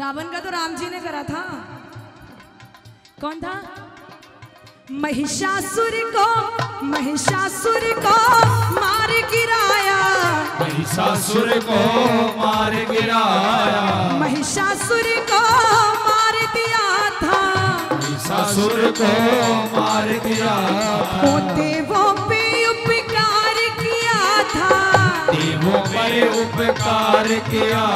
रावण का तो राम जी ने करा था। कौन था? महिषासुर को मार गिराया, महिषासुर को मार गिराया, महिषासुर को मार दिया था, महिषासुर को मार दिया था, देवों पे उपकार किया था, देवों पर उपकार किया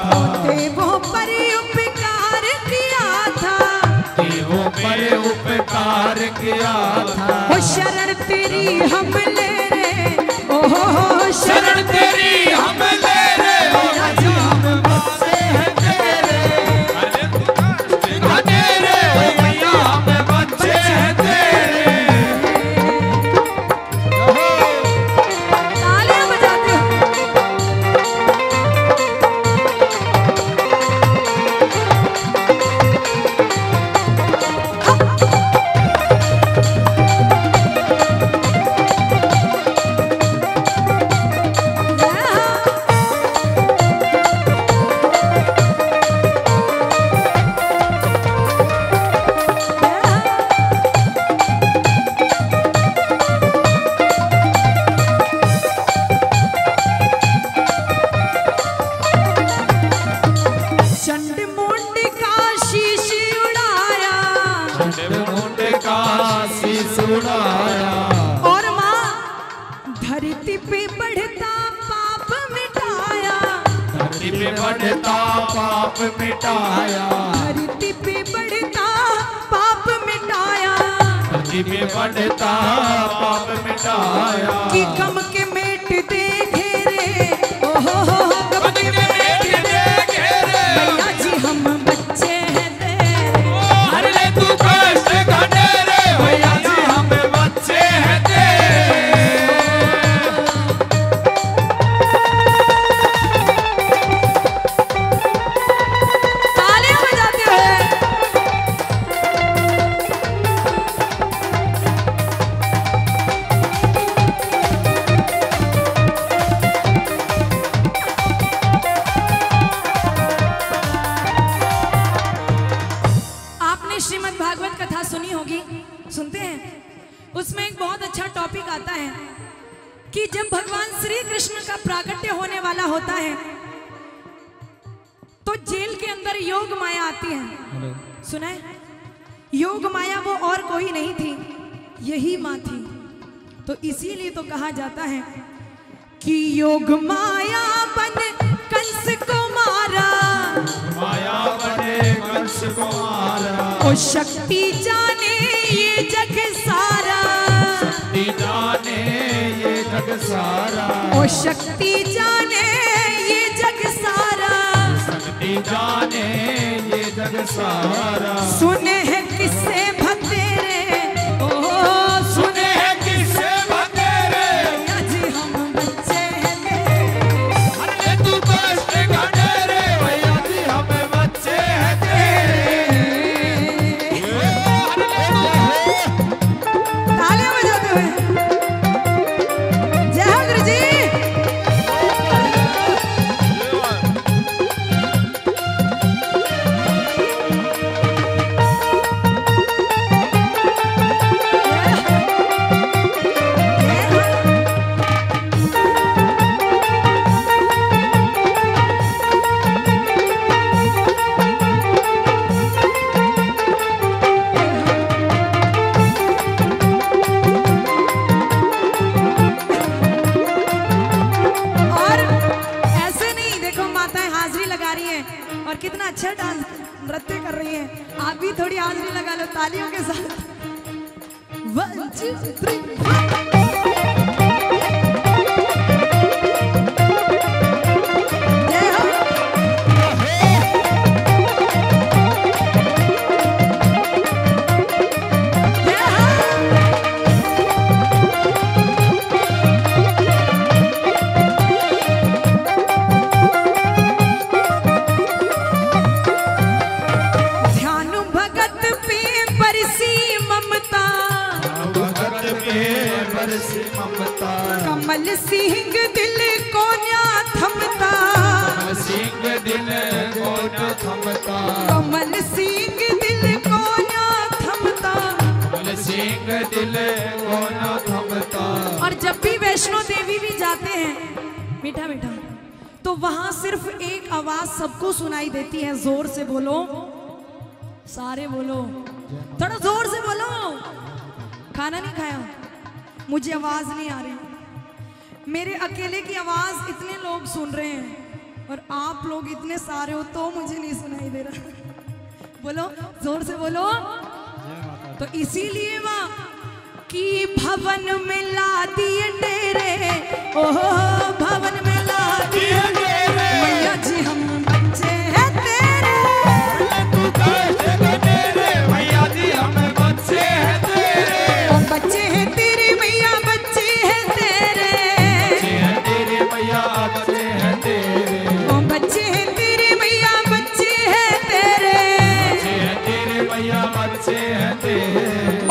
था, देवों पर उपकार किया था, देवों पर उपकार किया था। ओ शरण तेरी हम ले रे, ओ शरण तेरी हम ले रे, राजा हम बसे हैं तेरे, अरे तू कष्ट घाटे रे भैया हम बच्चे हैं तेरे।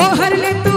ओ हर ले।